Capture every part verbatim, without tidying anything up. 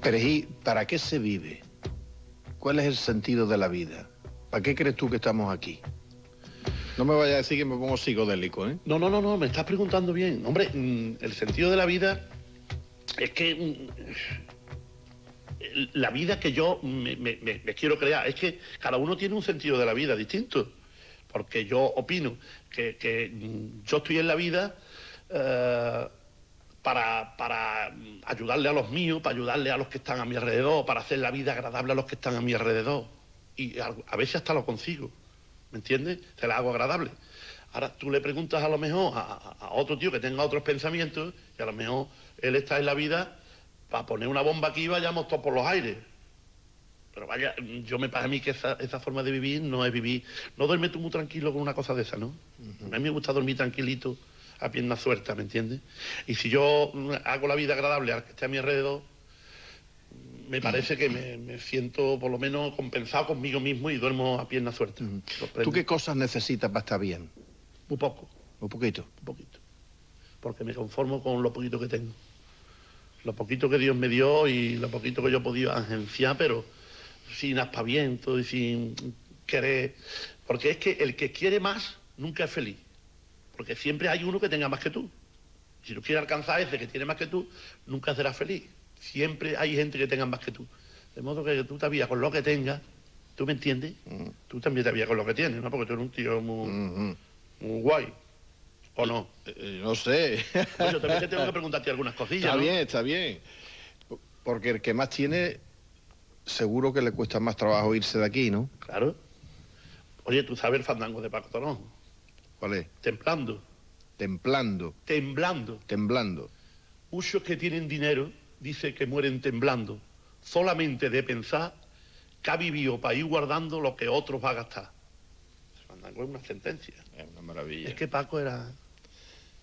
Peregil, ¿para qué se vive? ¿Cuál es el sentido de la vida? ¿Para qué crees tú que estamos aquí? No me vayas a decir que me pongo psicodélico, ¿eh? No, no, no, no, me estás preguntando bien. Hombre, el sentido de la vida es que... la vida que yo me, me, me quiero crear, es que cada uno tiene un sentido de la vida distinto. Porque yo opino que, que yo estoy en la vida eh, para, para ayudarle a los míos, para ayudarle a los que están a mi alrededor, para hacer la vida agradable a los que están a mi alrededor. Y a, a veces hasta lo consigo, ¿me entiendes? Se la hago agradable. Ahora tú le preguntas a lo mejor a, a otro tío que tenga otros pensamientos y a lo mejor él está en la vida... para poner una bomba aquí vayamos todos por los aires. Pero vaya, yo me parece a mí que esa, esa forma de vivir no es vivir. No duerme tú muy tranquilo con una cosa de esa, ¿no? Uh-huh. A mí me gusta dormir tranquilito, a pierna suelta, ¿me entiendes? Y si yo hago la vida agradable al que esté a mi alrededor, me parece que me, me siento por lo menos compensado conmigo mismo y duermo a pierna suelta. Uh-huh. ¿Tú qué cosas necesitas para estar bien? Muy poco. Muy poquito. Un poquito. Porque me conformo con lo poquito que tengo. Lo poquito que Dios me dio y lo poquito que yo he podido agenciar, pero sin aspaviento y sin querer. Porque es que el que quiere más nunca es feliz. Porque siempre hay uno que tenga más que tú. Si tú quieres alcanzar ese que tiene más que tú, nunca serás feliz. Siempre hay gente que tenga más que tú. De modo que tú te avías con lo que tengas, ¿tú me entiendes? Mm. Tú también te avías con lo que tienes, ¿no? Porque tú eres un tío muy, mm-hmm. muy guay. ¿O no? Eh, no sé. Pues yo también te tengo que preguntarte algunas cosillas, Está ¿no? bien, está bien. Porque el que más tiene, seguro que le cuesta más trabajo irse de aquí, ¿no? Claro. Oye, ¿tú sabes el fandango de Paco Torojo? ¿Cuál es? Templando. Templando. Temblando. Temblando. Muchos que tienen dinero dicen que mueren temblando. Solamente de pensar que ha vivido para ir guardando lo que otros va a gastar. El fandango es una sentencia. Es una maravilla. Es que Paco era...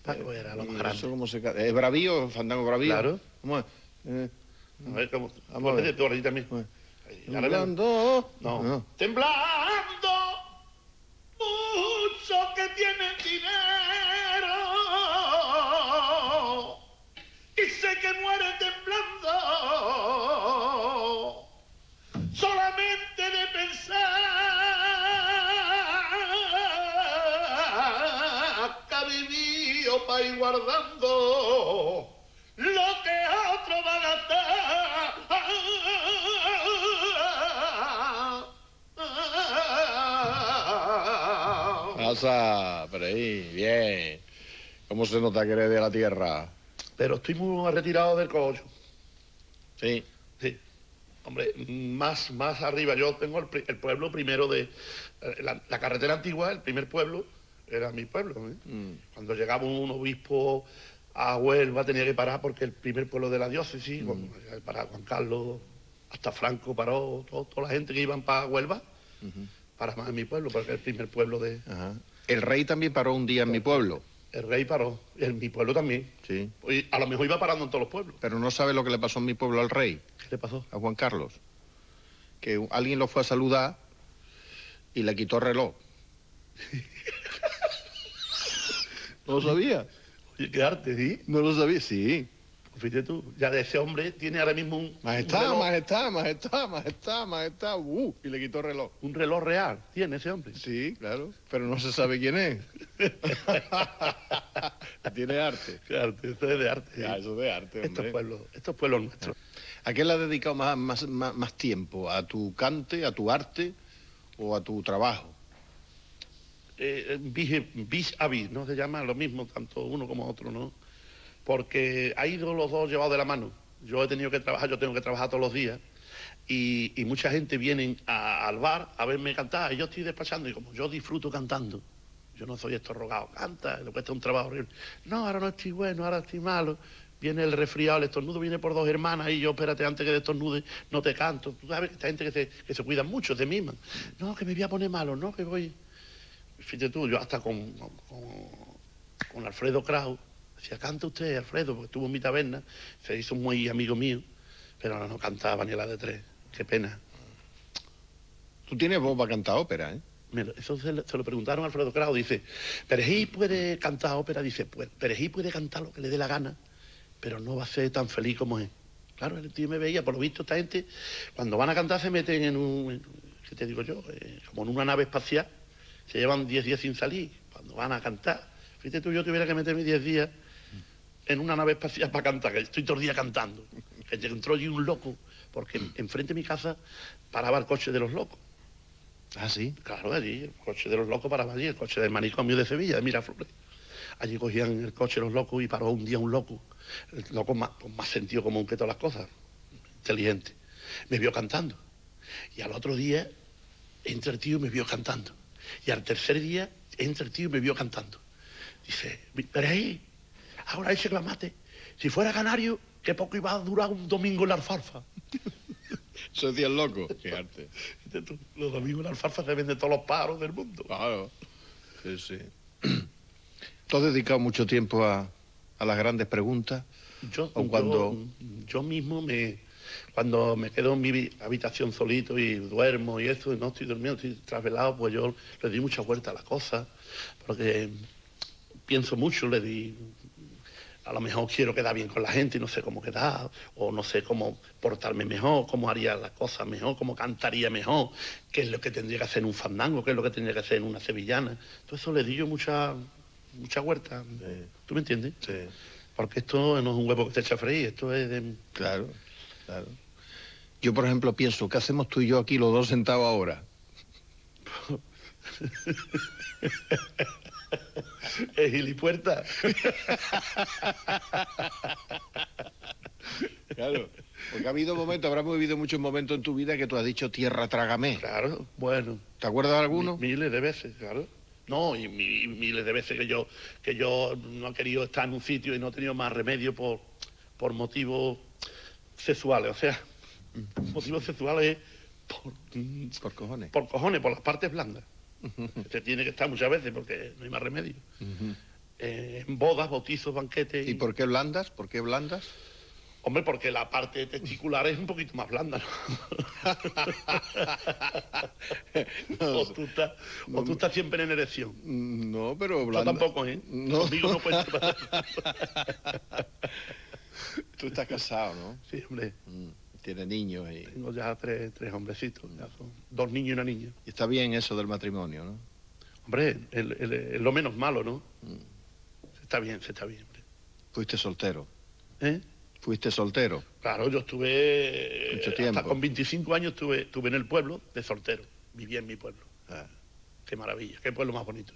Paco era lo más grande. ¿Cómo se... ¿Es bravío, fandango bravío? Claro. ¿Cómo es? Eh, a ver, ¿cómo? Vamos a ver. Tú ahora también. Temblando. No. no. Temblando. Muchos que tienen dinero. Y sé que mueren temblando. Solamente de pensar. Para ir guardando lo que otro va a gastar. Pasa, por ahí, bien. ¿Cómo se nota que eres de la tierra? Pero estoy muy retirado del cogollo. Sí. Sí. Hombre, más, más arriba. Yo tengo el, el pueblo primero de... La, la carretera antigua, el primer pueblo... era mi pueblo, ¿eh? Mm. Cuando llegaba un obispo a Huelva tenía que parar porque el primer pueblo de la diócesis, mm. bueno, para Juan Carlos, hasta Franco paró, todo, toda la gente que iban para Huelva, uh-huh. para más en mi pueblo, porque es el primer pueblo de... Ajá. El rey también paró un día en mi pueblo. El rey paró, en mi pueblo también. Sí. Y a lo mejor iba parando en todos los pueblos. Pero no sabe lo que le pasó en mi pueblo al rey. ¿Qué le pasó? A Juan Carlos. Que alguien lo fue a saludar y le quitó el reloj. No lo sabía. Oye, qué arte, ¿sí? No lo sabía, sí. Fíjate tú, ya de ese hombre tiene ahora mismo un... Majestad, un reloj. majestad, majestad, majestad, majestad, uh, y le quitó el reloj. Un reloj real tiene ese hombre. Sí, claro, pero no se sabe quién es. Tiene arte. Qué arte, esto es de arte. ¿Sí? Ya, eso es de arte, hombre. Estos pueblos, estos pueblos nuestros. ¿A qué le has dedicado más, más, más, más tiempo? ¿A tu cante, a tu arte o a tu trabajo? Eh, vis, vis a vis, ¿no? Se llama lo mismo, tanto uno como otro, ¿no? Porque ha ido los dos llevados de la mano. Yo he tenido que trabajar, yo tengo que trabajar todos los días. Y, y mucha gente viene a, al bar a verme cantar. Y yo estoy despachando y como yo disfruto cantando, yo no soy estorrogado, canta, le cuesta un trabajo horrible. No, ahora no estoy bueno, ahora estoy malo. Viene el resfriado, el estornudo viene por dos hermanas y yo, espérate, antes que estornude, no te canto. Tú sabes que esta gente que se, que se cuida mucho, se miman. No, que me voy a poner malo, no, que voy... Fíjate tú, yo hasta con, con, con Alfredo Kraus, decía, canta usted, Alfredo, porque estuvo en mi taberna, se hizo muy amigo mío, pero no, no cantaba ni la de tres, qué pena. Tú tienes voz para cantar ópera, ¿eh? Mira, eso se, se lo preguntaron a Alfredo Kraus, dice, Peregil puede cantar ópera, dice, pues Peregil puede cantar lo que le dé la gana, pero no va a ser tan feliz como es. Claro, el tío me veía, por lo visto esta gente, cuando van a cantar se meten en un, ¿qué te digo yo? Eh, como en una nave espacial, se llevan diez días sin salir, cuando van a cantar. Fíjate tú, yo tuviera que meterme diez días en una nave espacial para cantar, que estoy todo el día cantando. Que entró allí un loco, porque enfrente de mi casa paraba el coche de los locos. ¿Ah, sí? Claro, allí, el coche de los locos paraba allí, el coche del manicomio de Sevilla, de Miraflores. Allí cogían el coche los locos y paró un día un loco, el loco más, con más sentido común que todas las cosas, inteligente. Me vio cantando. Y al otro día, entra el tío y me vio cantando. Y al tercer día, entra el tío y me vio cantando. Dice, Peregil, ahora ese clamate, si fuera canario, que poco iba a durar un domingo en la alfalfa. Eso decía el loco. Qué arte. Los domingos en la alfalfa se venden todos los pájaros del mundo. Claro, sí, sí. ¿Tú has dedicado mucho tiempo a, a las grandes preguntas? Yo, o cuando... yo, yo mismo, me, cuando me quedo en mi habitación solito y duermo y eso, y no estoy durmiendo, estoy trasvelado, pues yo le di mucha vuelta a las cosas, porque pienso mucho, le di... A lo mejor quiero quedar bien con la gente y no sé cómo quedar, o no sé cómo portarme mejor, cómo haría las cosas mejor, cómo cantaría mejor, qué es lo que tendría que hacer en un fandango, qué es lo que tendría que hacer en una sevillana. Todo eso le di yo mucha... mucha huerta, sí. ¿Tú me entiendes? Sí. Porque esto no es un huevo que te echa a freír, esto es de... Claro, claro. Yo, por ejemplo, pienso, ¿qué hacemos tú y yo aquí los dos sentados ahora? Es gilipuerta. Claro, porque ha habido momentos, habrá vivido muchos momentos en tu vida que tú has dicho, tierra, trágame. Claro, bueno. ¿Te acuerdas de alguno? M- miles de veces, claro. No, y miles de veces que yo, que yo no he querido estar en un sitio y no he tenido más remedio por, por motivos sexuales, o sea, motivos sexuales por... Por cojones. Por cojones, por las partes blandas. Se tiene que estar muchas veces porque no hay más remedio. Uh-huh. Eh, en bodas, bautizos, banquetes... Y... ¿Y por qué blandas? ¿Por qué blandas? Hombre, porque la parte testicular es un poquito más blanda, ¿no? O tú estás, o tú estás siempre en erección. No, pero blanda... Yo tampoco, ¿eh? No. Conmigo no puedes... Tú estás casado, ¿no? Sí, hombre. Tienes niños y... Tengo ya tres, tres hombrecitos, ya son dos niños y una niña. Y está bien eso del matrimonio, ¿no? Hombre, es el, el, el, lo menos malo, ¿no? Mm. Está bien, se está bien, hombre. Fuiste soltero. ¿Eh? ¿Fuiste soltero? Claro, yo estuve... Mucho tiempo. Hasta con veinticinco años estuve, estuve en el pueblo de soltero. Vivía en mi pueblo. Ah. Qué maravilla, qué pueblo más bonito.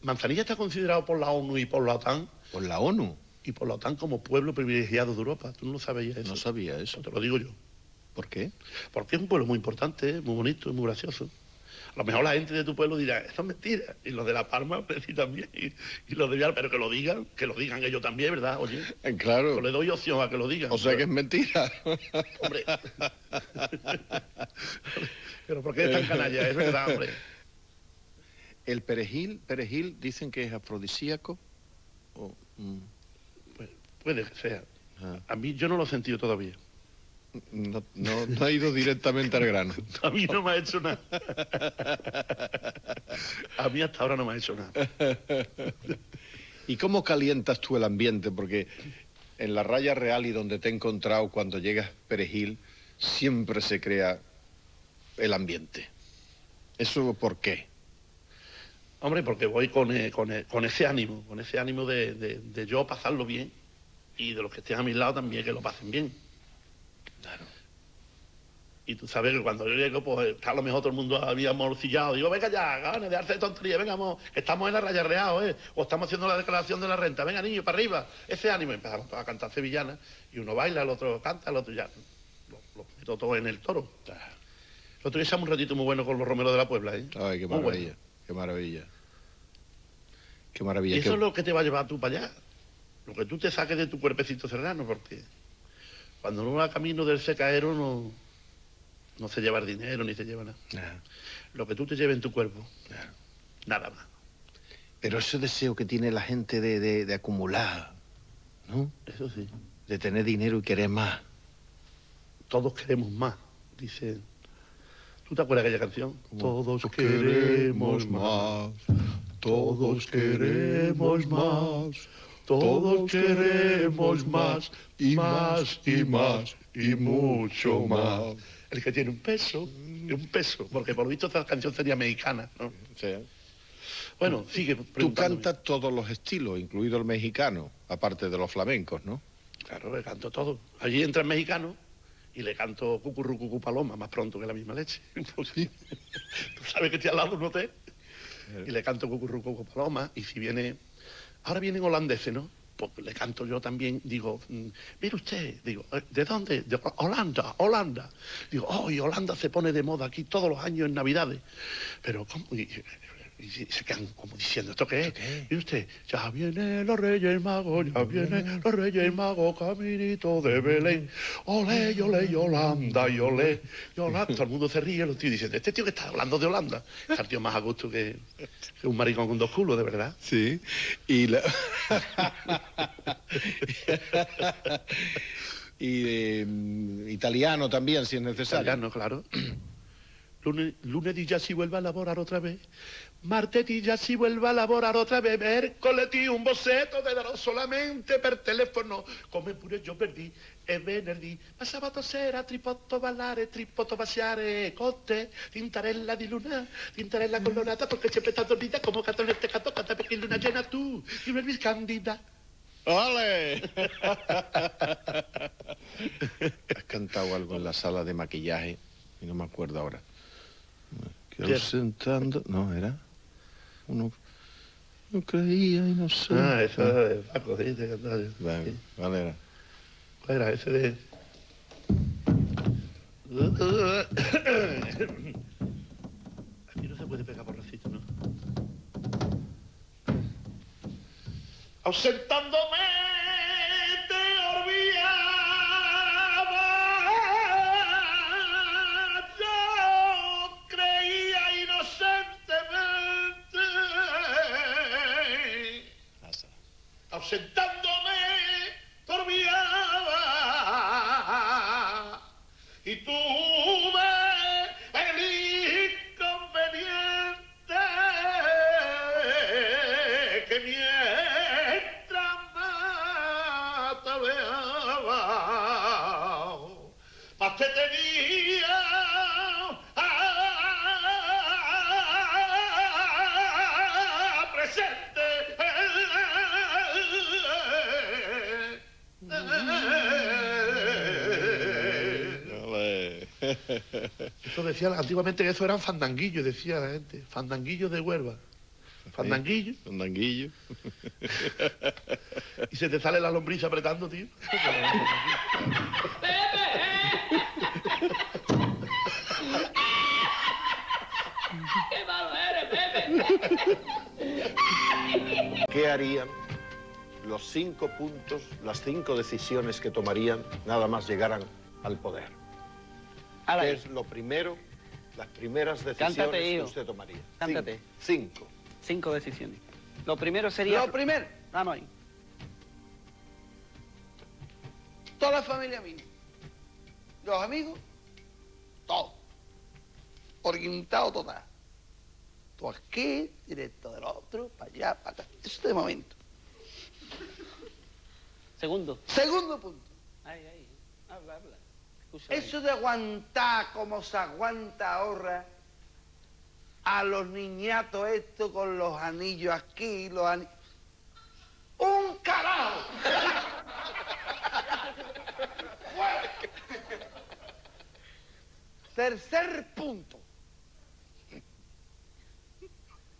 Manzanilla está considerado por la ONU y por la OTAN... ¿Por la ONU? Y por la OTAN como pueblo privilegiado de Europa. Tú no lo sabías eso. No sabía eso. Te lo digo yo. ¿Por qué? Porque es un pueblo muy importante, muy bonito, muy gracioso. A lo mejor la gente de tu pueblo dirá, eso es mentira. Y los de La Palma, pues sí, también. Y, y los de Vial, pero que lo digan, que lo digan ellos también, ¿verdad? Oye, claro. Pues le doy opción a que lo digan. O sea, pero... que es mentira. Hombre. Pero ¿por qué es tan canalla? Es verdad, hombre. El perejil, perejil, dicen que es afrodisíaco. Oh, mm. Pues, puede que sea. Ah. A mí yo no lo he sentido todavía. No, no, no ha ido directamente al grano. A mí no me ha hecho nada. A mí hasta ahora no me ha hecho nada. ¿Y cómo calientas tú el ambiente? Porque en la raya real y donde te he encontrado cuando llegas Perejil, siempre se crea el ambiente. ¿Eso por qué? Hombre, porque voy con, eh, con, eh, con ese ánimo, con ese ánimo de, de, de yo pasarlo bien y de los que estén a mi lado también que lo pasen bien. Claro. Y tú sabes que cuando yo llego, pues a lo mejor todo el mundo había morcillado. Digo, venga ya, ganes de darse de tontería, venga, mo, estamos en la raya real, ¿eh? O estamos haciendo la declaración de la renta, venga niño, para arriba. Ese ánimo, empezamos a cantar sevillanas y uno baila, el otro canta, el otro ya. Lo, lo meto todo en el toro. El otro día echamos un ratito muy bueno con los romeros de la Puebla, ¿eh? Ay, qué maravilla, bueno. Qué maravilla. Qué maravilla. Y eso qué... es lo que te va a llevar tú para allá. Lo que tú te saques de tu cuerpecito serrano, porque... Cuando uno va camino del secaero no, no se lleva el dinero ni se lleva nada. Ajá. Lo que tú te lleves en tu cuerpo, claro. Nada más. Pero ese deseo que tiene la gente de, de, de acumular, ¿no? Eso sí. De tener dinero y querer más. Todos queremos más, dice... ¿Tú te acuerdas de aquella canción? ¿Cómo? Todos queremos más, todos queremos más... Todos queremos más, y más, y más, y mucho más. El que tiene un peso, un peso, porque por lo visto esta canción sería mexicana, ¿no? Sí. Bueno, sigue preguntándome. Tú cantas todos los estilos, incluido el mexicano, aparte de los flamencos, ¿no? Claro, le canto todo. Allí entra el mexicano y le canto cucurrucucu paloma, más pronto que la misma leche. Tú sabes que estoy al lado de un hotel. Y le canto cucurrucucu paloma, y si viene... Ahora vienen holandeses, ¿no? Pues le canto yo también, digo, mire usted, digo, ¿de dónde? De Holanda, Holanda. Digo, oh, y Holanda se pone de moda aquí todos los años en Navidades. Pero, ¿cómo? Y, y, y se quedan como diciendo, ¿esto qué es? Mire usted, ya vienen los Reyes Magos, ya vienen los Reyes Magos, caminito de Belén. Olé, olé, Holanda, y olé, y olé. Todo el mundo se ríe, los tíos dicen, este tío que está hablando de Holanda. Es el tío más a gusto que... un maricón con dos culos, de verdad. Sí. Y la... y eh, italiano también, si es necesario. Italiano, claro. Lunes, lunes y ya si vuelve a laborar otra vez. Martes y ya si vuelve a laborar otra vez. Miércoles y un boceto de daros solamente per teléfono. Come pure yo perdí, es venerdì. Ma sabato sera tripotto ballare, tripotto baciare, cotte, tintarella di luna, tintarella colorata, porque siempre estás dormida como catonete cato, canta perché luna llena tú, y una vil candida. ¡Ole! ¿Has cantado algo en la sala de maquillaje? Y no me acuerdo ahora. Quiero sentando... No, era... Uno... No creía y no sé... Ah, esa era de Paco, sí, de cantar. Vale, ¿cuál era? ¿Cuál era? Ese de... Aquí no se puede pegar borracito, ¿no? Ausentándome te olvidaba. Ausentándome, te olvidaba, y tuve el inconveniente que mientras más te veaba, más te tenía. Eso decía, antiguamente eso eran fandanguillos, decía la gente, fandanguillos de Huelva. Fandanguillo. Fandanguillo. Y se te sale la lombriz apretando, tío. ¡Qué malo eres, Pepe! ¿Qué harían los cinco puntos, las cinco decisiones que tomarían nada más llegaran al poder? ¿Qué es lo primero, las primeras decisiones Cántate, que usted tomaría? Cántate. Cinco. Cinco decisiones. Lo primero sería... Lo primero. Vamos ahí. Toda la familia mía. Los amigos, todo. Orientado total. Tú aquí, directo del otro, para allá, para acá. Eso de momento. Segundo. Segundo punto. Ahí, ahí. Habla, habla. Eso de aguantar como se aguanta ahora a los niñatos esto con los anillos aquí, los anillos... ¡Un carajo! Tercer punto.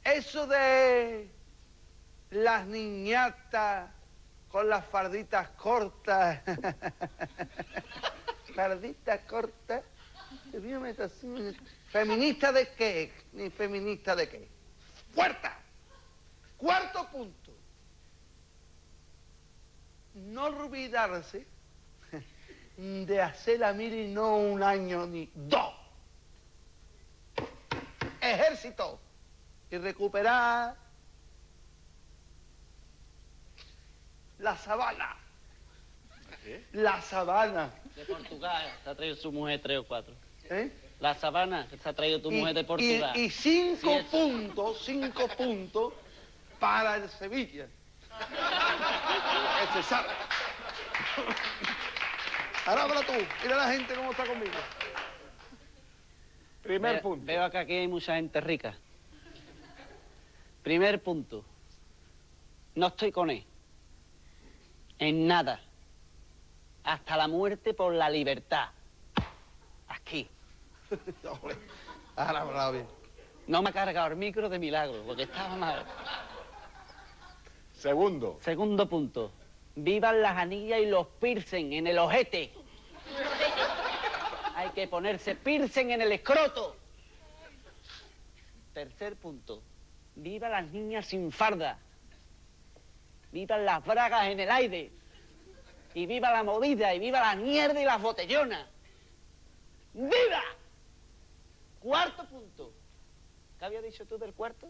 Eso de las niñatas con las farditas cortas... Fardita corta, feminista de qué, ni feminista de qué. Cuarta, cuarto punto. No olvidarse de hacer la mili no un año ni dos. Ejército y recuperar la sabana. ¿Eh? La sabana. De Portugal, se ha traído su mujer tres o cuatro. ¿Eh? La sabana, se ha traído tu y, mujer de Portugal. Y, y cinco sí, puntos, cinco puntos para el Sevilla. este, sal. Ahora habla tú. Mira la gente cómo está conmigo. Primer Ve, punto. Veo que aquí hay mucha gente rica. Primer punto. No estoy con él. En nada. Hasta la muerte por la libertad. Aquí. Ahora hablaba bien. No me ha cargado el micro de milagro, porque estaba mal. Segundo. Segundo punto. Vivan las anillas y los piercing en el ojete. Hay que ponerse piercing en el escroto. Tercer punto. Viva las niñas sin farda. Vivan las bragas en el aire. Y viva la movida, y viva la mierda y las botellonas. ¡Viva! Cuarto punto. ¿Qué habías dicho tú del cuarto?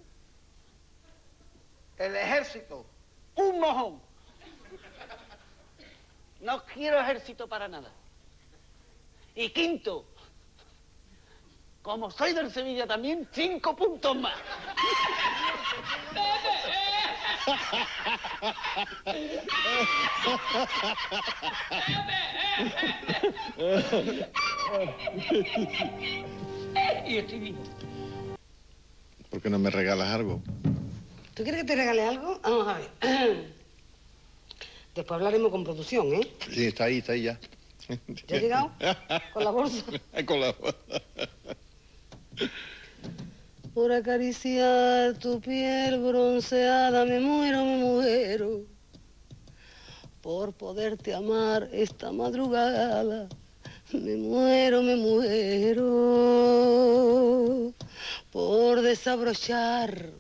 El ejército. ¡Un mojón! No quiero ejército para nada. Y quinto. Como soy del Sevilla también, cinco puntos más. Y estoy vivo. ¿Por qué no me regalas algo? ¿Tú quieres que te regale algo? Vamos a ver. Después hablaremos con producción, ¿eh? Sí, está ahí, está ahí ya. ¿Ya he llegado? ¿Con la bolsa? Con la bolsa. Por acariciar tu piel bronceada me muero, me muero. Por poderte amar esta madrugada me muero, me muero. Por desabrochar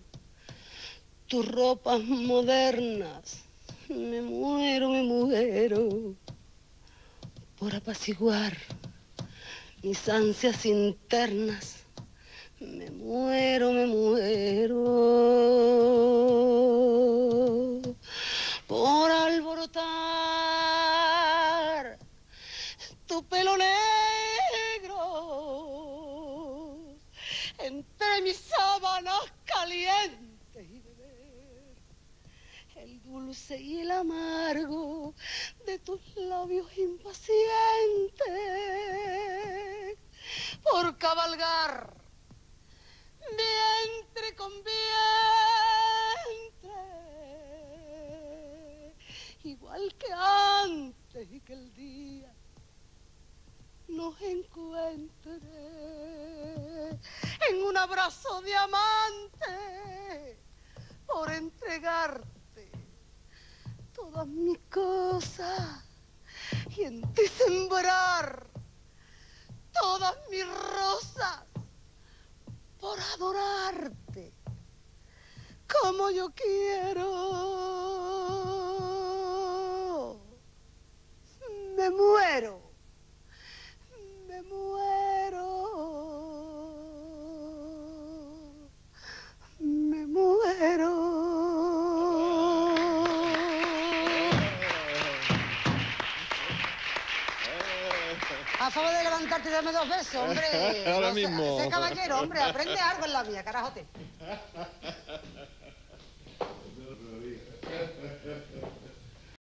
tus ropas modernas me muero, me muero. Por apaciguar mis ansias internas me muero, me muero. Por alborotar tu pelo negro entre mis sábanas calientes y beber el dulce y el amargo de tus labios impacientes. Por cabalgar vientre con vientre, igual que antes y que el día nos encuentre en un abrazo de amante, por entregarte todas mis cosas y en ti sembrar todas mis rosas. Por adorarte como yo quiero. Me muero, me muero, me muero. A favor de levantarte y darme dos besos, hombre. Ahora no mismo. Sé, sé caballero, hombre, aprende algo en la vida, carajote.